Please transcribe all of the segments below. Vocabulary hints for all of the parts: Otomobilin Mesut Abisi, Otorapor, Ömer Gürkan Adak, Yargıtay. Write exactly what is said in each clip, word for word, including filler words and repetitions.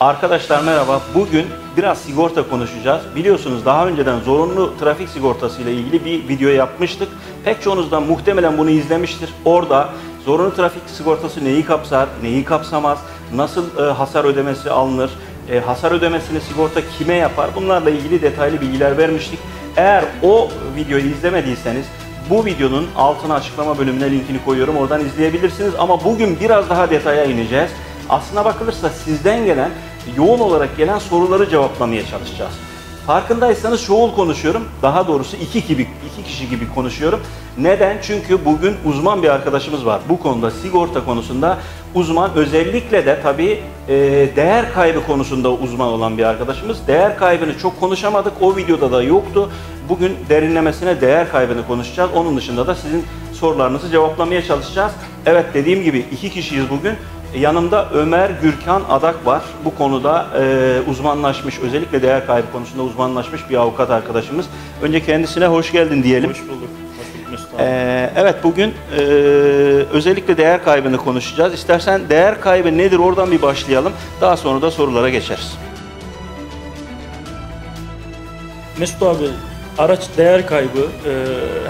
Arkadaşlar merhaba. Bugün biraz sigorta konuşacağız. Biliyorsunuz daha önceden zorunlu trafik sigortası ile ilgili bir video yapmıştık. Pek çoğunuzdan muhtemelen bunu izlemiştir. Orada zorunlu trafik sigortası neyi kapsar, neyi kapsamaz, nasıl e, hasar ödemesi alınır, e, hasar ödemesini sigorta kime yapar, bunlarla ilgili detaylı bilgiler vermiştik. Eğer o videoyu izlemediyseniz bu videonun altına açıklama bölümüne linkini koyuyorum. Oradan izleyebilirsiniz ama bugün biraz daha detaya ineceğiz. Aslına bakılırsa sizden gelen, yoğun olarak gelen soruları cevaplamaya çalışacağız. Farkındaysanız çoğul konuşuyorum. Daha doğrusu iki, gibi, iki kişi gibi konuşuyorum. Neden? Çünkü bugün uzman bir arkadaşımız var. Bu konuda, sigorta konusunda uzman, özellikle de tabii e, değer kaybı konusunda uzman olan bir arkadaşımız. Değer kaybını çok konuşamadık. O videoda da yoktu. Bugün derinlemesine değer kaybını konuşacağız. Onun dışında da sizin sorularınızı cevaplamaya çalışacağız. Evet, dediğim gibi iki kişiyiz bugün. Yanımda Ömer Gürkan Adak var. Bu konuda e, uzmanlaşmış, özellikle değer kaybı konusunda uzmanlaşmış bir avukat arkadaşımız. Önce kendisine hoş geldin diyelim. Hoş bulduk. E, evet, bugün e, özellikle değer kaybını konuşacağız. İstersen değer kaybı nedir, oradan bir başlayalım. Daha sonra da sorulara geçeriz. Mesut abi, araç değer kaybı e,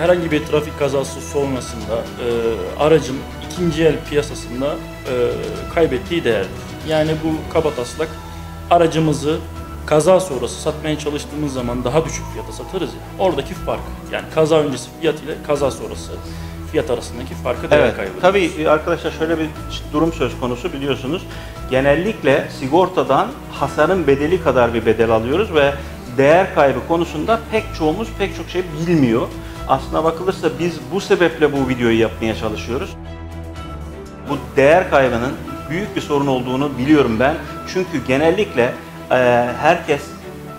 herhangi bir trafik kazası sonrasında e, aracın ikinci el piyasasında e, kaybettiği değerdir. Yani bu kabataslak, aracımızı kaza sonrası satmaya çalıştığımız zaman daha düşük fiyata satarız ya. Oradaki fark, yani kaza öncesi fiyat ile kaza sonrası fiyat arasındaki farkı değer, evet, kaybı. Tabii arkadaşlar, şöyle bir durum söz konusu, biliyorsunuz. Genellikle sigortadan hasarın bedeli kadar bir bedel alıyoruz ve değer kaybı konusunda pek çoğumuz pek çok şey bilmiyor. Aslına bakılırsa biz bu sebeple bu videoyu yapmaya çalışıyoruz. Bu değer kaybının büyük bir sorun olduğunu biliyorum ben. Çünkü genellikle e, herkes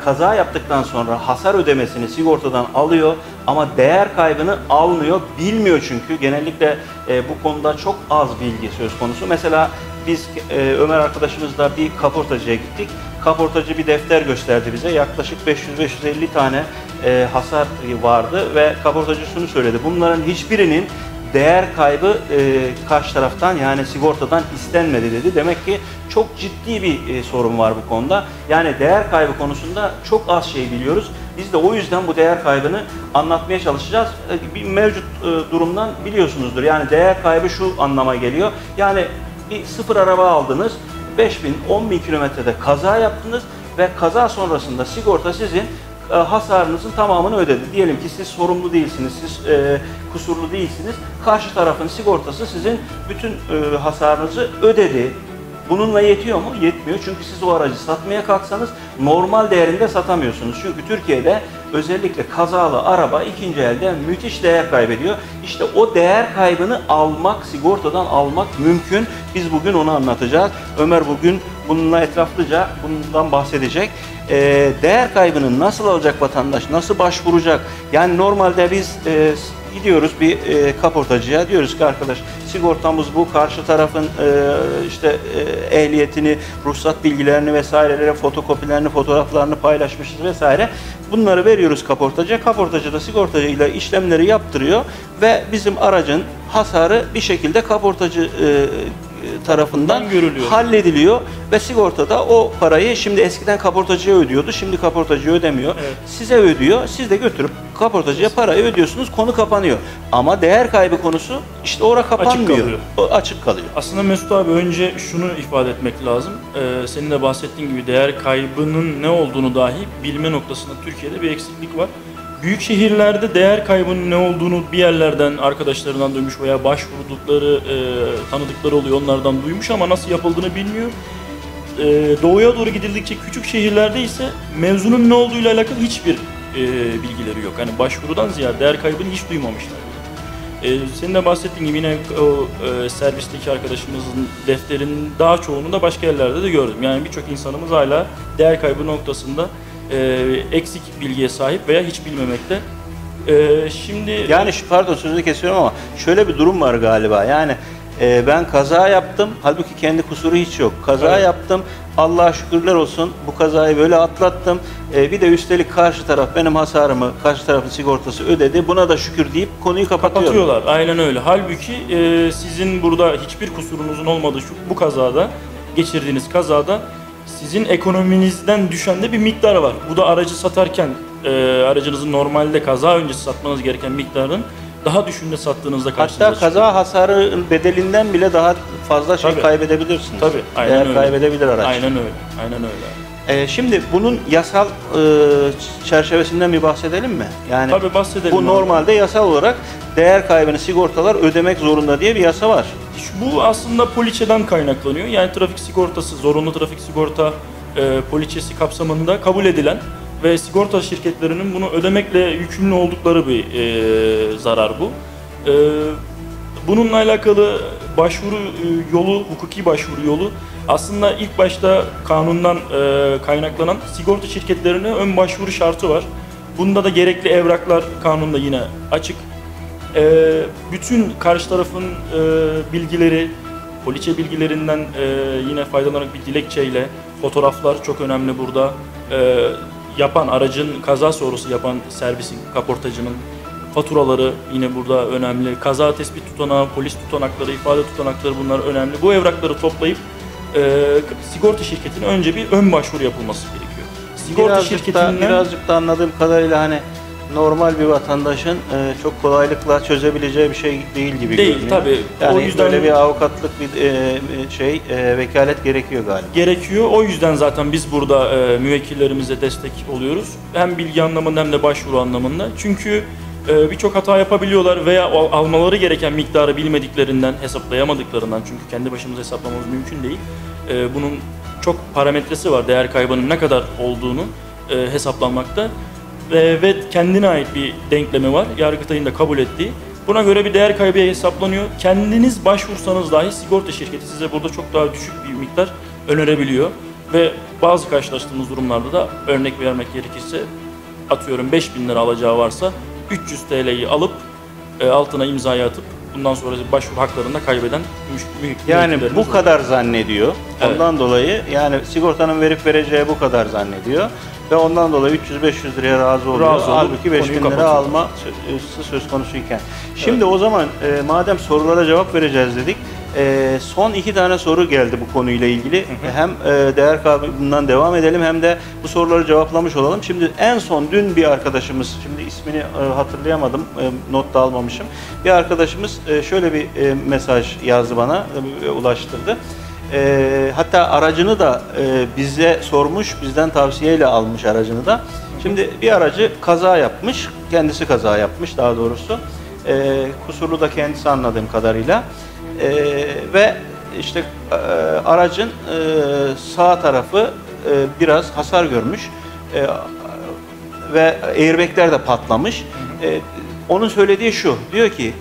kaza yaptıktan sonra hasar ödemesini sigortadan alıyor ama değer kaybını almıyor, bilmiyor çünkü. Genellikle e, bu konuda çok az bilgi söz konusu. Mesela biz e, Ömer arkadaşımızla bir kaportacıya gittik. Kaportacı bir defter gösterdi bize. Yaklaşık beş yüz beş yüz elli tane e, hasar vardı ve kaportacı şunu söyledi. Bunların hiçbirinin değer kaybı e, karşı taraftan, yani sigortadan istenmedi dedi. Demek ki çok ciddi bir e, sorun var bu konuda. Yani değer kaybı konusunda çok az şey biliyoruz. Biz de o yüzden bu değer kaybını anlatmaya çalışacağız. E, bir mevcut e, durumdan biliyorsunuzdur. Yani değer kaybı şu anlama geliyor. Yani bir sıfır araba aldınız, beş bin on bin kilometrede kaza yaptınız ve kaza sonrasında sigorta sizin hasarınızın tamamını ödedi. Diyelim ki siz sorumlu değilsiniz, siz e, kusurlu değilsiniz. Karşı tarafın sigortası sizin bütün e, hasarınızı ödedi. Bununla yetiyor mu? Yetmiyor. Çünkü siz o aracı satmaya kalksanız normal değerinde satamıyorsunuz. Çünkü Türkiye'de özellikle kazalı araba ikinci elde müthiş değer kaybediyor. İşte o değer kaybını almak, sigortadan almak mümkün. Biz bugün onu anlatacağız. Ömer bugün bununla etraflıca bundan bahsedecek. E, değer kaybını nasıl alacak vatandaş, nasıl başvuracak? Yani normalde biz e, gidiyoruz bir e, kaportacıya, diyoruz ki arkadaş sigortamız bu, karşı tarafın e, işte e, ehliyetini, ruhsat bilgilerini vesaireleri, fotokopilerini, fotoğraflarını paylaşmışız vesaire. Bunları veriyoruz kaportacıya. Kaportacı da sigortacıyla işlemleri yaptırıyor ve bizim aracın hasarı bir şekilde kaportacı e, tarafından görülüyor, hallediliyor ve sigortada o parayı, şimdi eskiden kaportacıya ödüyordu, şimdi kaportacıya ödemiyor. Evet. Size ödüyor, siz de götürüp kaportacıya parayı ödüyorsunuz, konu kapanıyor. Ama değer kaybı konusu işte orada kapanmıyor, açık kalıyor. O açık kalıyor. Aslında Mesut abi, önce şunu ifade etmek lazım. Ee, senin de bahsettiğin gibi değer kaybının ne olduğunu dahi bilme noktasında Türkiye'de bir eksiklik var. Büyük şehirlerde değer kaybının ne olduğunu bir yerlerden, arkadaşlarından duymuş veya başvurdukları, e, tanıdıkları oluyor, onlardan duymuş ama nasıl yapıldığını bilmiyor. E, doğuya doğru gidildikçe küçük şehirlerde ise mevzunun ne olduğuyla alakalı hiçbir e, bilgileri yok. Hani başvurudan ziyade değer kaybını hiç duymamışlar. E, senin de bahsettiğin gibi yine o e, servisteki arkadaşımızın defterinin daha çoğunu da başka yerlerde de gördüm. Yani birçok insanımız hala değer kaybı noktasında E, eksik bilgiye sahip veya hiç bilmemekte. E, şimdi yani şu, pardon sözünü kesiyorum ama şöyle bir durum var galiba. Yani e, ben kaza yaptım, halbuki kendi kusuru hiç yok. Kaza evet. yaptım, Allah'a şükürler olsun bu kazayı böyle atlattım. E, bir de üstelik karşı taraf benim hasarımı, karşı tarafın sigortası ödedi. Buna da şükür deyip konuyu kapatıyorlar. Kapatıyorlar, aynen öyle. Halbuki e, sizin burada hiçbir kusurunuzun olmadığı şu, bu kazada, geçirdiğiniz kazada Sizin ekonominizden düşen de bir miktar var. Bu da aracı satarken e, aracınızın normalde kaza öncesi satmanız gereken miktarın daha düşünde sattığınızda karşınıza hatta çıkıyor. Kaza hasarı bedelinden bile daha fazla şey tabii kaybedebilirsiniz. Tabii. Aynen Değer öyle. Kaybedebilir araç. Aynen öyle. Aynen öyle. Ee, şimdi bunun yasal e, çerçevesinden bir bahsedelim mi? Yani tabii bahsedelim. Bu normalde yasal olarak değer kaybını sigortalar ödemek zorunda diye bir yasa var. Bu aslında poliçeden kaynaklanıyor. Yani trafik sigortası, zorunlu trafik sigorta e, poliçesi kapsamında kabul edilen ve sigorta şirketlerinin bunu ödemekle yükümlü oldukları bir e, zarar bu. E, bununla alakalı başvuru yolu, hukuki başvuru yolu aslında ilk başta kanundan e, kaynaklanan sigorta şirketlerine ön başvuru şartı var. Bunda da gerekli evraklar kanunda yine açık. E, bütün karşı tarafın e, bilgileri, poliçe bilgilerinden e, yine faydalanarak bir dilekçeyle, fotoğraflar çok önemli burada. E, yapan aracın kaza sonrası yapan servisin, kaportacının faturaları yine burada önemli. Kaza tespit tutanağı, polis tutanakları, ifade tutanakları bunlar önemli. Bu evrakları toplayıp e, sigorta şirketine önce bir ön başvuru yapılması gerekiyor. Sigorta birazcık şirketinden... Da, birazcık da anladığım kadarıyla hani normal bir vatandaşın e, çok kolaylıkla çözebileceği bir şey değil gibi değil, görünüyor. Tabii. Yani o yüzden böyle bir avukatlık bir e, şey e, vekalet gerekiyor galiba. Gerekiyor. O yüzden zaten biz burada e, müvekkillerimize destek oluyoruz. Hem bilgi anlamında hem de başvuru anlamında. Çünkü e, birçok hata yapabiliyorlar veya almaları gereken miktarı bilmediklerinden, hesaplayamadıklarından. Çünkü kendi başımıza hesaplamamız mümkün değil. E, bunun çok parametresi var. Değer kaybının ne kadar olduğunu e, hesaplanmakta. Ve kendine ait bir denklemi var. Yargıtay'ın da kabul ettiği. Buna göre bir değer kaybı hesaplanıyor. Kendiniz başvursanız dahi sigorta şirketi size burada çok daha düşük bir miktar önerebiliyor. Ve bazı karşılaştığımız durumlarda da örnek vermek gerekirse atıyorum beş bin lira alacağı varsa üç yüz TL'yi alıp e, altına imzayı atıp bundan sonra başvuru haklarını da kaybeden yani bu olur. kadar zannediyor. Evet. Ondan dolayı yani sigortanın verip vereceği bu kadar zannediyor. Ve ondan dolayı üç yüz beş yüz liraya razı oluyor. Razı Halbuki beş bin lira alması söz konusuyken. Şimdi evet. o zaman e, madem sorulara cevap vereceğiz dedik. E, son iki tane soru geldi bu konuyla ilgili. Hı hı. Hem e, değer kaybından devam edelim hem de bu soruları cevaplamış olalım. Şimdi en son dün bir arkadaşımız, şimdi ismini e, hatırlayamadım, e, not da almamışım. Bir arkadaşımız e, şöyle bir e, mesaj yazdı bana, e, ulaştırdı. E, hatta aracını da e, bize sormuş, bizden tavsiyeyle almış aracını da. Şimdi bir aracı kaza yapmış, kendisi kaza yapmış daha doğrusu. E, kusurlu da kendisi anladığım kadarıyla. E, ve işte e, aracın e, sağ tarafı e, biraz hasar görmüş. E, ve airbagler de patlamış. E, onun söylediği şu, diyor ki,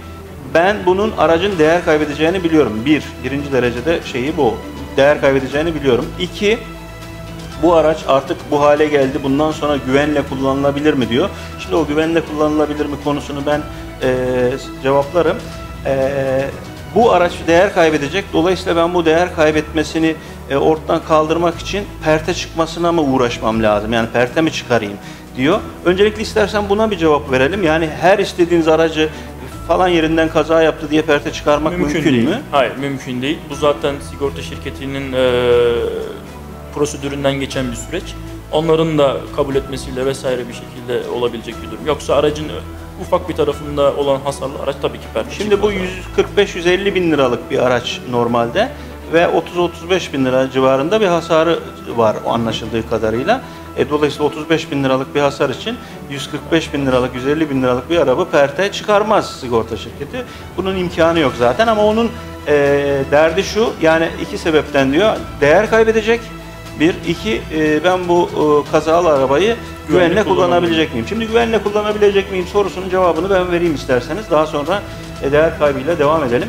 ben bunun aracın değer kaybedeceğini biliyorum. Bir, birinci derecede şeyi bu. Değer kaybedeceğini biliyorum. İki, bu araç artık bu hale geldi. Bundan sonra güvenle kullanılabilir mi diyor. Şimdi o güvenle kullanılabilir mi konusunu ben e, cevaplarım. E, bu araç değer kaybedecek. Dolayısıyla ben bu değer kaybetmesini e, ortadan kaldırmak için perte çıkmasına mı uğraşmam lazım? Yani perte mi çıkarayım diyor. Öncelikle istersen buna bir cevap verelim. Yani her istediğiniz aracı falan yerinden kaza yaptı diye perte çıkarmak mümkün, mümkün mü? Hayır, mümkün değil. Bu zaten sigorta şirketinin e, prosedüründen geçen bir süreç. Onların da kabul etmesiyle vesaire bir şekilde olabilecek bir durum. Yoksa aracın ufak bir tarafında olan hasarlı araç tabii ki perte Şimdi çıkmadı. Bu yüz kırk beş yüz elli bin liralık bir araç normalde ve otuz otuz beş bin lira civarında bir hasarı var anlaşıldığı kadarıyla. E, dolayısıyla otuz beş bin liralık bir hasar için yüz kırk beş bin liralık, yüz elli bin liralık bir araba perte çıkarmaz sigorta şirketi. Bunun imkanı yok zaten ama onun e, derdi şu, yani iki sebepten diyor, değer kaybedecek, bir, iki, e, ben bu e, kazalı arabayı güvenle, güvenle kullanabilecek miyim? Şimdi güvenle kullanabilecek miyim sorusunun cevabını ben vereyim isterseniz, daha sonra e, değer kaybıyla devam edelim.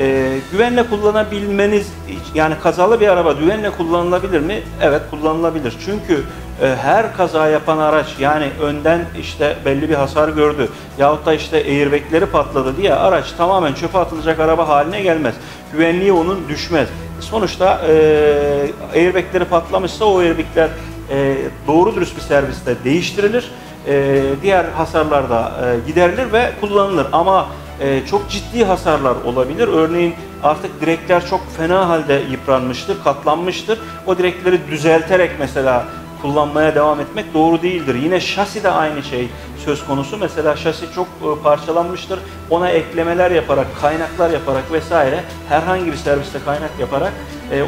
Ee, güvenle kullanabilmeniz, yani kazalı bir araba güvenle kullanılabilir mi? Evet, kullanılabilir. Çünkü e, her kaza yapan araç, yani önden işte belli bir hasar gördü yahut da işte airbagleri patladı diye araç tamamen çöpe atılacak araba haline gelmez. Güvenliği onun düşmez. Sonuçta e, airbagleri patlamışsa o airbagler e, doğru dürüst bir serviste değiştirilir. E, diğer hasarlar da e, giderilir ve kullanılır. Ama Ee, çok ciddi hasarlar olabilir. Örneğin artık direkler çok fena halde yıpranmıştır, katlanmıştır. O direkleri düzelterek mesela kullanmaya devam etmek doğru değildir. Yine şasi de aynı şey söz konusu. Mesela şasi çok parçalanmıştır. Ona eklemeler yaparak, kaynaklar yaparak vesaire herhangi bir serviste kaynak yaparak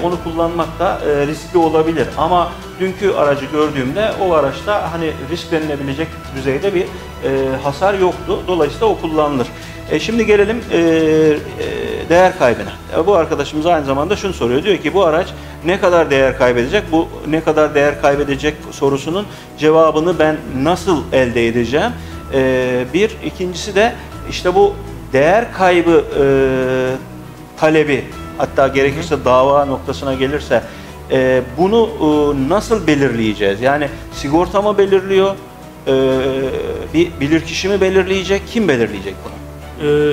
onu kullanmak da riskli olabilir. Ama dünkü aracı gördüğümde o araçta hani risk denilebilecek düzeyde bir hasar yoktu. Dolayısıyla o kullanılır. E şimdi gelelim değer kaybına. Bu arkadaşımız aynı zamanda şunu soruyor. Diyor ki bu araç ne kadar değer kaybedecek? Bu ne kadar değer kaybedecek sorusunun cevabını ben nasıl elde edeceğim? Bir, ikincisi de işte bu değer kaybı talebi, hatta gerekirse dava noktasına gelirse bunu nasıl belirleyeceğiz? Yani sigorta mı belirliyor? Bir bilirkişi mi belirleyecek? Kim belirleyecek bunu?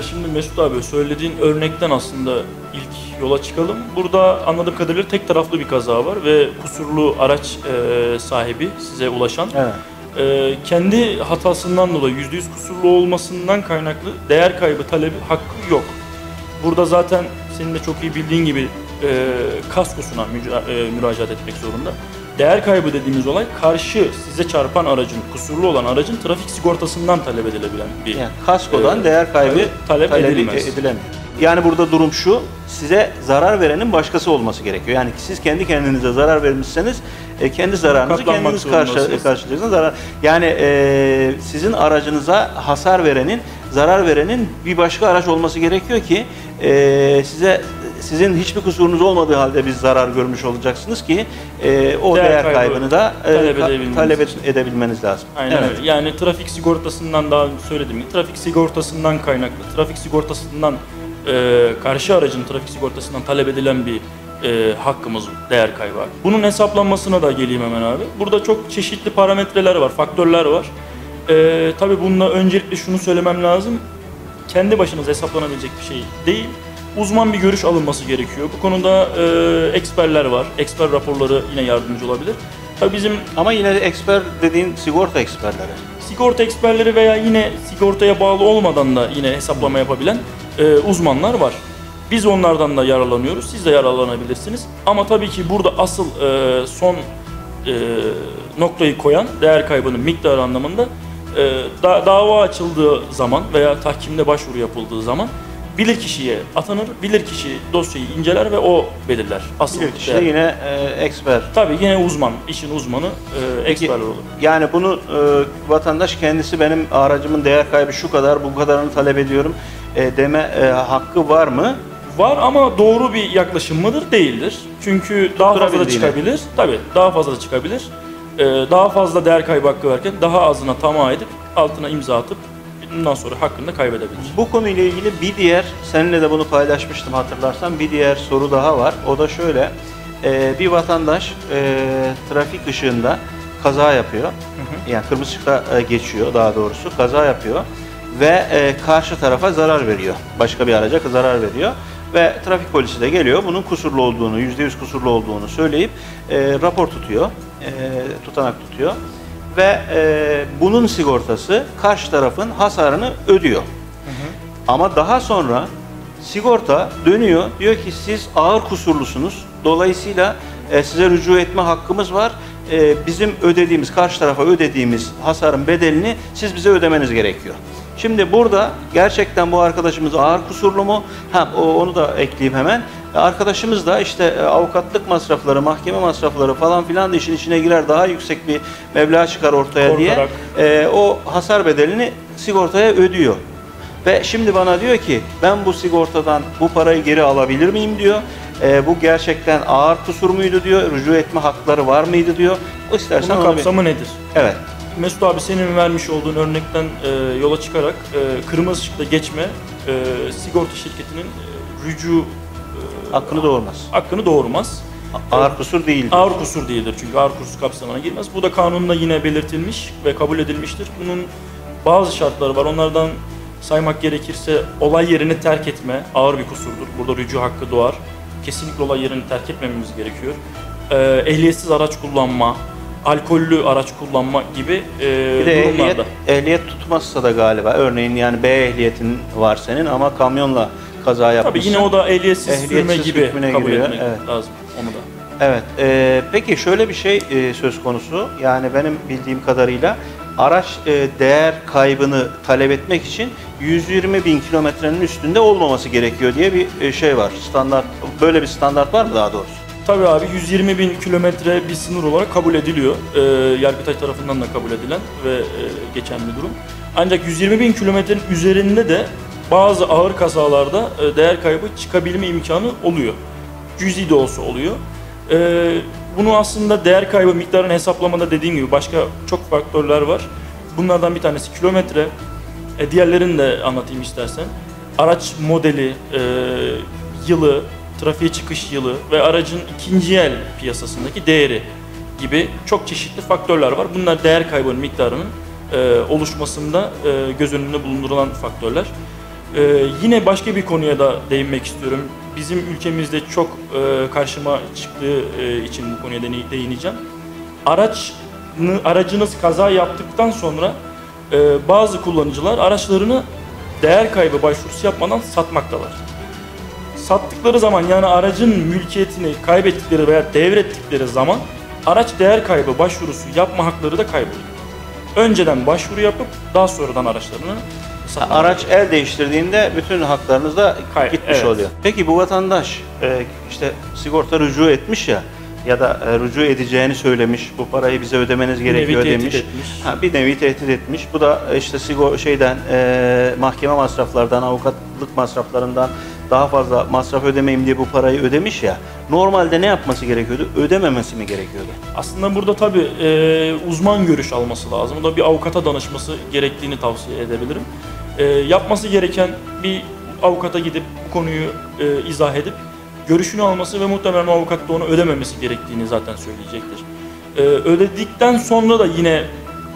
Şimdi Mesut abi söylediğin örnekten aslında ilk yola çıkalım. Burada anladığım kadarıyla tek taraflı bir kaza var ve kusurlu araç sahibi size ulaşan. Evet. Kendi hatasından dolayı yüzde yüz kusurlu olmasından kaynaklı değer kaybı talebi hakkı yok. Burada zaten senin de çok iyi bildiğin gibi kaskosuna müracaat etmek zorunda. Değer kaybı dediğimiz olay karşı size çarpan aracın, kusurlu olan aracın trafik sigortasından talep edilebilen bir... Yani kaskodan e, değer kaybı talep, talep edilemez. edilemez. Yani burada durum şu, size zarar verenin başkası olması gerekiyor. Yani siz kendi kendinize zarar vermişseniz kendi zararınızı katlanmak kendiniz karşı, karşılayacaksınız. Zarar, yani e, sizin aracınıza hasar verenin, zarar verenin bir başka araç olması gerekiyor ki e, size... Sizin hiçbir kusurunuz olmadığı halde biz zarar görmüş olacaksınız ki e, o değer, değer kaybını da e, talep, edebilmeniz, talep edebilmeniz lazım. Aynen evet. Öyle. Yani trafik sigortasından daha söyledim ki trafik sigortasından kaynaklı, trafik sigortasından e, karşı aracın trafik sigortasından talep edilen bir e, hakkımız değer kaybı. Bunun hesaplanmasına da geleyim hemen abi. Burada çok çeşitli parametreler var, faktörler var. E, tabii bununla öncelikle şunu söylemem lazım. Kendi başınıza hesaplanabilecek bir şey değil. Uzman bir görüş alınması gerekiyor. Bu konuda e, eksperler var. Eksper raporları yine yardımcı olabilir. Tabii bizim ama yine de eksper dediğin sigorta eksperleri. Sigorta eksperleri veya yine sigortaya bağlı olmadan da yine hesaplama yapabilen e, uzmanlar var. Biz onlardan da yararlanıyoruz. Siz de yararlanabilirsiniz. Ama tabii ki burada asıl e, son e, noktayı koyan değer kaybının miktarı anlamında e, da, dava açıldığı zaman veya tahkimde başvuru yapıldığı zaman bilirkişiye atanır, bilirkişi dosyayı inceler ve o belirler. Asıl bilirkişi de yine e, eksper. Tabii yine uzman, işin uzmanı e, eksperler olur. Yani bunu e, vatandaş kendisi benim aracımın değer kaybı şu kadar, bu kadarını talep ediyorum e, deme e, hakkı var mı? Var ama doğru bir yaklaşım mıdır? Değildir. Çünkü daha fazla da çıkabilir. Tabii daha fazla da çıkabilir. E, daha fazla değer kaybı hakkı varken daha azına tamah edip altına imza atıp bundan sonra hakkını kaybedebilir. Bu konuyla ilgili bir diğer, seninle de bunu paylaşmıştım hatırlarsan, bir diğer soru daha var. O da şöyle, bir vatandaş trafik ışığında kaza yapıyor, hı hı. yani kırmızı ışıkta geçiyor daha doğrusu, kaza yapıyor ve karşı tarafa zarar veriyor, başka bir araca zarar veriyor. Ve trafik polisi de geliyor, bunun kusurlu olduğunu, yüzde yüz kusurlu olduğunu söyleyip rapor tutuyor, tutanak tutuyor. Ve e, bunun sigortası karşı tarafın hasarını ödüyor. Hı hı. Ama daha sonra sigorta dönüyor, diyor ki siz ağır kusurlusunuz, dolayısıyla e, size rücu etme hakkımız var. E, bizim ödediğimiz, karşı tarafa ödediğimiz hasarın bedelini siz bize ödemeniz gerekiyor. Şimdi burada gerçekten bu arkadaşımız ağır kusurlu mu? Ha, onu da ekleyeyim hemen. Arkadaşımız da işte avukatlık masrafları, mahkeme masrafları falan filan da işin içine girer, daha yüksek bir meblağ çıkar ortaya korkarak diye e, o hasar bedelini sigortaya ödüyor. Ve şimdi bana diyor ki ben bu sigortadan bu parayı geri alabilir miyim diyor. E, bu gerçekten ağır kusur muydu diyor, rücu etme hakları var mıydı diyor. İstersen bunun kapsamı nedir? Evet. Mesut abi senin vermiş olduğun örnekten e, yola çıkarak e, kırmızı ışıkta geçme e, sigorta şirketinin e, rücu hakkını doğurmaz. Hakkını doğurmaz. Ağır kusur değildir. Ağır kusur değildir çünkü ağır kusur kapsamına girmez. Bu da kanunda yine belirtilmiş ve kabul edilmiştir. Bunun bazı şartları var. Onlardan saymak gerekirse olay yerini terk etme ağır bir kusurdur. Burada rücu hakkı doğar. Kesinlikle olay yerini terk etmememiz gerekiyor. Ee, ehliyetsiz araç kullanma, alkollü araç kullanma gibi e, bir de durumlarda. Ehliyet, ehliyet tutmazsa da galiba. Örneğin yani B ehliyetin var senin ama kamyonla kaza yapmış. Tabii yine o da ehliyetsiz, ehliyetsiz sürme gibi kabul giriyor. Etmek evet. lazım onu da. Evet. E, peki şöyle bir şey e, söz konusu. Yani benim bildiğim kadarıyla araç e, değer kaybını talep etmek için yüz yirmi bin kilometrenin üstünde olmaması gerekiyor diye bir e, şey var. Standart, böyle bir standart var mı daha doğrusu? Tabii abi, yüz yirmi bin kilometre bir sınır olarak kabul ediliyor. E, Yargıtay tarafından da kabul edilen ve e, geçen bir durum. Ancak yüz yirmi bin kilometrenin üzerinde de bazı ağır kazalarda e, değer kaybı çıkabilme imkanı oluyor. Cüz'i de olsa oluyor. Ee, bunu aslında değer kaybı miktarını hesaplamada dediğim gibi başka çok faktörler var. Bunlardan bir tanesi kilometre, e, diğerlerini de anlatayım istersen. Araç modeli, e, yılı, trafiğe çıkış yılı ve aracın ikinci el piyasasındaki değeri gibi çok çeşitli faktörler var. Bunlar değer kaybının miktarının e, oluşmasında e, göz önünde bulundurulan faktörler. Ee, yine başka bir konuya da değinmek istiyorum. Bizim ülkemizde çok e, karşıma çıktığı e, için bu konuya değineceğim. Araç, aracınız kaza yaptıktan sonra e, bazı kullanıcılar araçlarını değer kaybı başvurusu yapmadan satmaktalar. Sattıkları zaman, yani aracın mülkiyetini kaybettikleri veya devrettikleri zaman araç değer kaybı başvurusu yapma hakları da kayboluyor. Önceden başvuru yapıp daha sonradan araçlarını satın. Araç el değiştirdiğinde bütün haklarınız da Hayır, gitmiş evet. oluyor. Peki bu vatandaş işte sigorta rücu etmiş ya ya da rücu edeceğini söylemiş, bu parayı bize ödemeniz gerekiyor bir demiş. Ha, bir nevi tehdit etmiş. Bu da işte sigor şeyden e, mahkeme masraflardan, avukatlık masraflarından daha fazla masraf ödemeyim diye bu parayı ödemiş ya. Normalde ne yapması gerekiyordu? Ödememesi mi gerekiyordu? Aslında burada tabii e, uzman görüş alması lazım. O da bir avukata danışması gerektiğini tavsiye edebilirim. E, yapması gereken, bir avukata gidip bu konuyu e, izah edip görüşünü alması ve muhtemelen avukat da onu ödememesi gerektiğini zaten söyleyecektir. E, ödedikten sonra da yine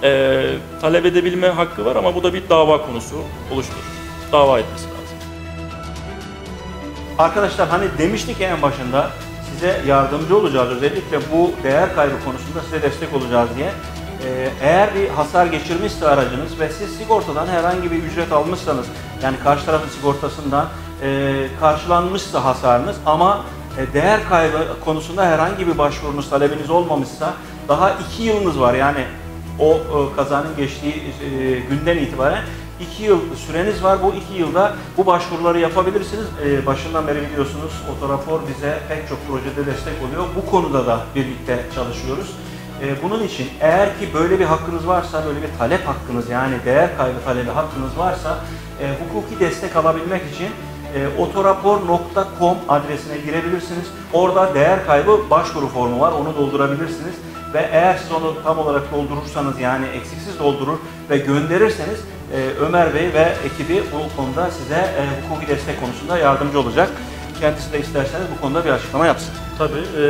e, talep edebilme hakkı var ama bu da bir dava konusu oluşturur. Dava etmesi lazım. Arkadaşlar, hani demiştik en başında, size yardımcı olacağız, özellikle bu değer kaybı konusunda size destek olacağız diye. Ee, eğer bir hasar geçirmişse aracınız ve siz sigortadan herhangi bir ücret almışsanız, yani karşı tarafın sigortasından e, karşılanmışsa hasarınız ama e, değer kaybı konusunda herhangi bir başvurunuz, talebiniz olmamışsa daha iki yılınız var. Yani o e, kazanın geçtiği e, günden itibaren iki yıl süreniz var. Bu iki yılda bu başvuruları yapabilirsiniz. Ee, başından beri biliyorsunuz, Otorapor bize pek çok projede destek oluyor. Bu konuda da birlikte çalışıyoruz. Ee, bunun için eğer ki böyle bir hakkınız varsa, böyle bir talep hakkınız, yani değer kaybı talebi hakkınız varsa e, hukuki destek alabilmek için e, otorapor nokta com adresine girebilirsiniz. Orada değer kaybı başvuru formu var. Onu doldurabilirsiniz. Ve eğer siz onu tam olarak doldurursanız, yani eksiksiz doldurur ve gönderirseniz Ömer Bey ve ekibi bu konuda size hukuki destek konusunda yardımcı olacak. Kendisi de isterseniz bu konuda bir açıklama yapsın. Tabii. E,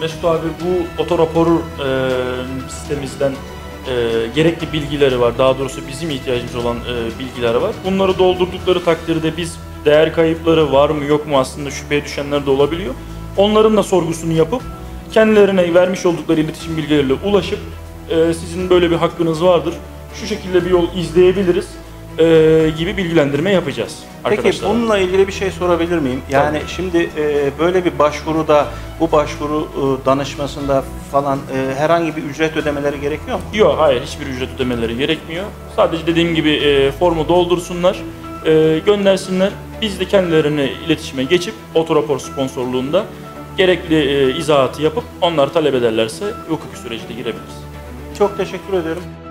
Mesut abi bu otoraporu e, sistemimizden e, gerekli bilgileri var. Daha doğrusu bizim ihtiyacımız olan e, bilgiler var. Bunları doldurdukları takdirde biz değer kayıpları var mı yok mu, aslında şüpheye düşenler de olabiliyor. Onların da sorgusunu yapıp kendilerine vermiş oldukları iletişim bilgileriyle ulaşıp e, sizin böyle bir hakkınız vardır, şu şekilde bir yol izleyebiliriz e, gibi bilgilendirme yapacağız arkadaşlar. Peki bununla ilgili bir şey sorabilir miyim? Yani Tabii. şimdi e, böyle bir başvuruda, bu başvuru e, danışmasında falan e, herhangi bir ücret ödemeleri gerekiyor mu? Yok, hayır, hiçbir ücret ödemeleri gerekmiyor. Sadece dediğim gibi e, formu doldursunlar, e, göndersinler. Biz de kendilerine iletişime geçip Otorapor sponsorluğunda gerekli e, izahatı yapıp onlar talep ederlerse hukuki süreci de girebiliriz. Çok teşekkür ederim.